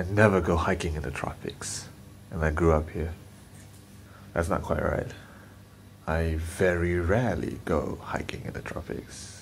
I never go hiking in the tropics, and I grew up here. That's not quite right. I very rarely go hiking in the tropics.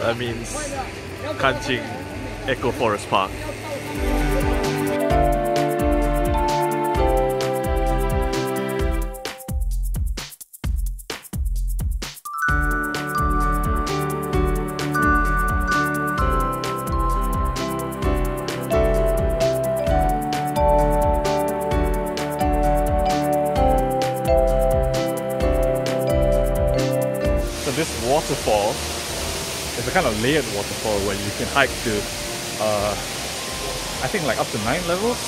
That means Kanching Eco Forest Park. So this waterfall, it's a kind of layered waterfall where you can hike to, I think, like up to 9 levels.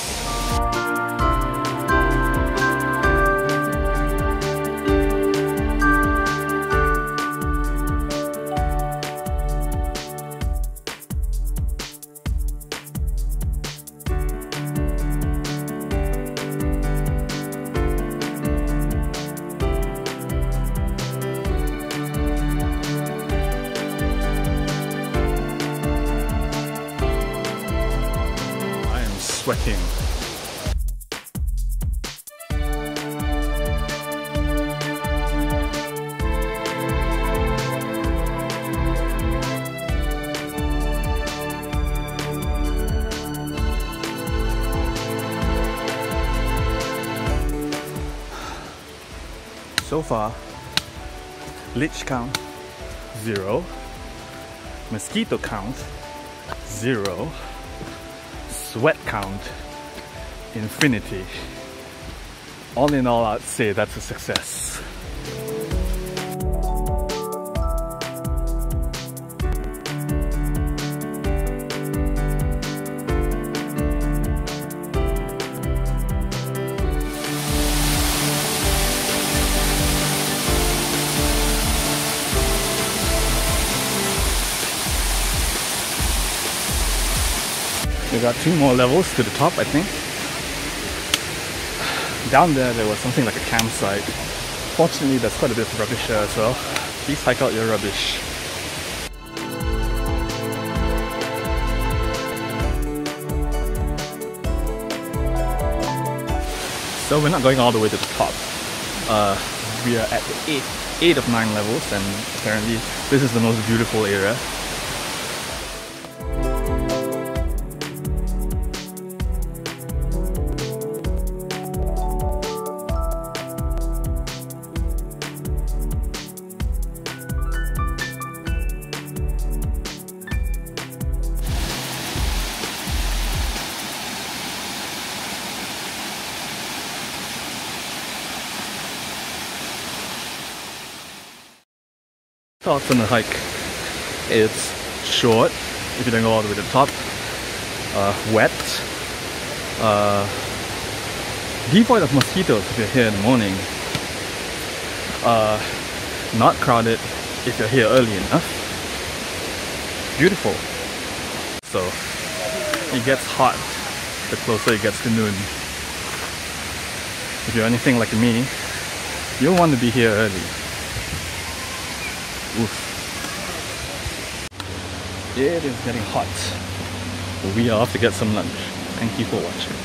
Sweating. So far, leech count 0, mosquito count 0, sweat count infinity. All in all, I'd say that's a success. We got 2 more levels to the top, I think. Down there was something like a campsite. Fortunately, there's quite a bit of rubbish there as well. Please hike out your rubbish. So we're not going all the way to the top. We are at the eight of 9 levels, and apparently this is the most beautiful area. Thoughts on the hike? It's short if you don't go all the way to the top, wet, devoid of mosquitoes if you're here in the morning, not crowded if you're here early enough, beautiful. So it gets hot the closer it gets to noon. If you're anything like me, you'll want to be here early. Oof. It is getting hot. We are off to get some lunch. Thank you for watching.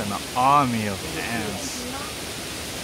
An army of ants.